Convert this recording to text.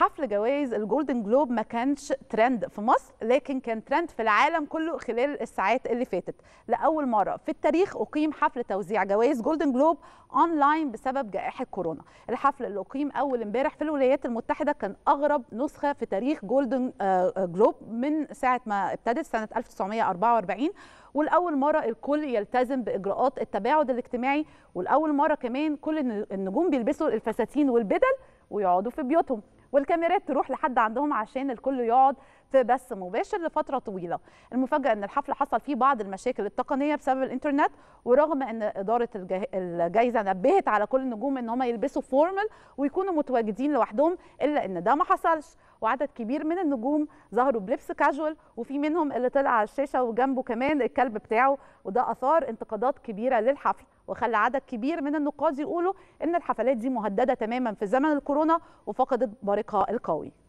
حفل جوائز الجولدن جلوب ما كانش ترند في مصر، لكن كان ترند في العالم كله خلال الساعات اللي فاتت. لأول مرة في التاريخ أقيم حفل توزيع جوائز جولدن جلوب أونلاين بسبب جائحة كورونا. الحفل اللي أقيم أول امبارح في الولايات المتحدة كان أغرب نسخة في تاريخ جولدن جلوب من ساعة ما ابتدت سنة 1944، والأول مرة الكل يلتزم بإجراءات التباعد الاجتماعي، والأول مرة كمان كل النجوم بيلبسوا الفساتين والبدل ويقعدوا في بيوتهم، والكاميرات تروح لحد عندهم عشان الكل يقعد في بث مباشر لفترة طويلة. المفاجأة أن الحفل حصل فيه بعض المشاكل التقنية بسبب الإنترنت، ورغم أن إدارة الجائزة نبهت على كل النجوم أن هم يلبسوا فورمال ويكونوا متواجدين لوحدهم، إلا أن ده ما حصلش، وعدد كبير من النجوم ظهروا بلبس كاجوال، وفي منهم اللي طلع على الشاشة وجنبه كمان الكلب بتاعه، وده أثار انتقادات كبيرة للحفل، وخلى عدد كبير من النقاد يقولوا أن الحفلات دي مهددة تماما في زمن الكورونا وفقدت بريقها القوي.